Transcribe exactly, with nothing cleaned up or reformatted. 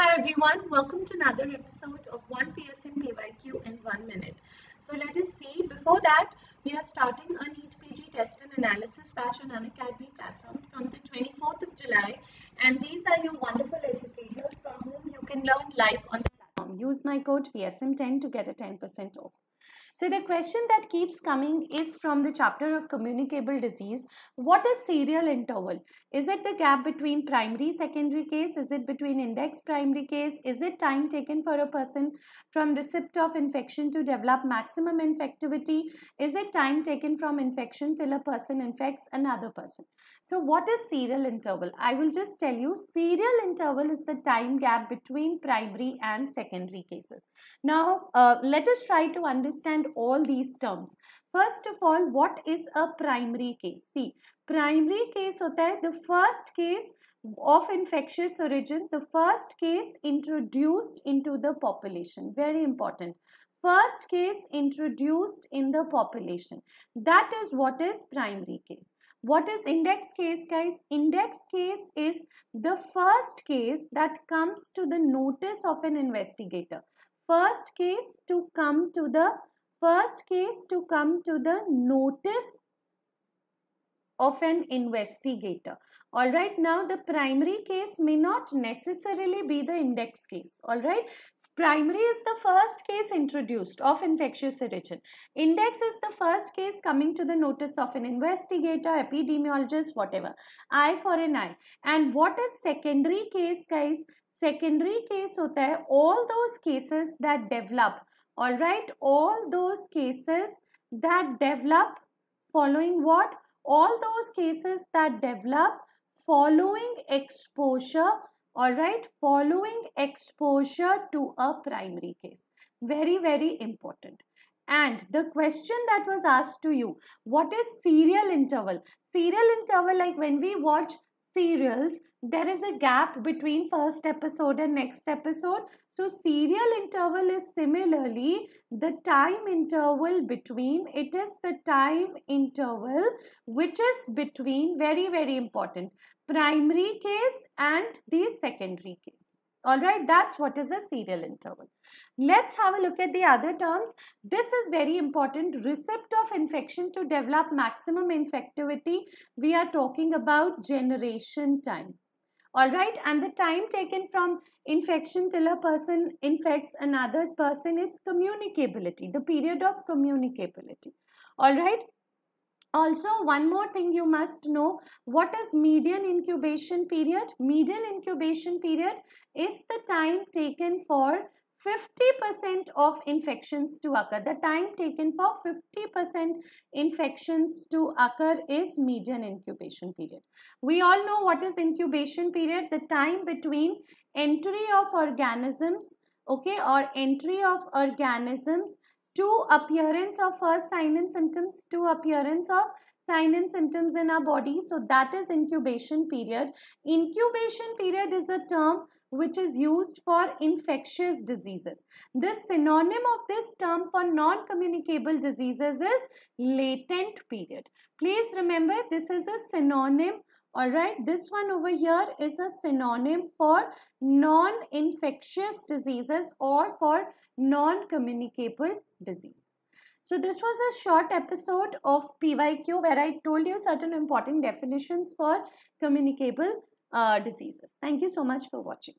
Hi everyone, welcome to another episode of one P S M P Y Q in one minute. So let us see, before that we are starting a NEET P G test and analysis batch on Unacademy platform from the twenty-fourth of July, and these are your wonderful educators from whom you can learn live on the platform. Use my code P S M ten to get a ten percent off. So the question that keeps coming is from the chapter of communicable disease. What is serial interval? Is it the gap between primary, secondary case? Is it between index primary case? Is it time taken for a person from receipt of infection to develop maximum infectivity? Is it time taken from infection till a person infects another person? So what is serial interval? I will just tell you, serial interval is the time gap between primary and secondary cases. Now uh, let us try to understand all these terms. First of all, what is a primary case? See, primary case hota hai the first case of infectious origin, the first case introduced into the population. Very important. First case introduced in the population. That is what is primary case. What is index case, guys? Index case is the first case that comes to the notice of an investigator. First case to come to the first case to come to the notice of an investigator. All right, now the primary case may not necessarily be the index case. All right, primary is the first case introduced of infectious origin. Index is the first case coming to the notice of an investigator, epidemiologist, whatever. Eye for an eye. And what is secondary case, guys? Secondary case hota hai all those cases that develop, all right, all those cases that develop following what? All those cases that develop following exposure, all right, following exposure to a primary case. Very, very important. And the question that was asked to you, what is serial interval? Serial interval, like when we watch serials, there is a gap between first episode and next episode. So serial interval is similarly the time interval between, it is the time interval which is between, very very important, primary case and the secondary case. All right, that's what is a serial interval. Let's have a look at the other terms. This is very important. Receipt of infection to develop maximum infectivity. We are talking about generation time. All right, and the time taken from infection till a person infects another person, it's communicability, the period of communicability. All right. Also, one more thing you must know, what is median incubation period? Median incubation period is the time taken for fifty percent of infections to occur. The time taken for fifty percent infections to occur is median incubation period. We all know what is incubation period, the time between entry of organisms, okay, or entry of organisms to appearance of first sign and symptoms, to appearance of sign and symptoms in our body. So that is incubation period. Incubation period is a term which is used for infectious diseases. The synonym of this term for non-communicable diseases is latent period. Please remember, this is a synonym. All right, this one over here is a synonym for non-infectious diseases or for non-communicable disease. So this was a short episode of P Y Q where I told you certain important definitions for communicable uh, diseases. Thank you so much for watching.